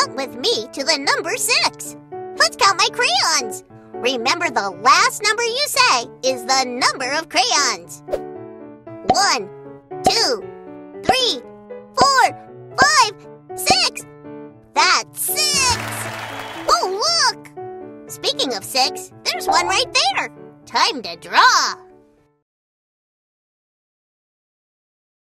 Count with me to the number 6. Let's count my crayons. Remember, the last number you say is the number of crayons. 1, 2, 3, 4, 5, 6. That's 6. Oh, look! Speaking of 6, there's one right there. Time to draw.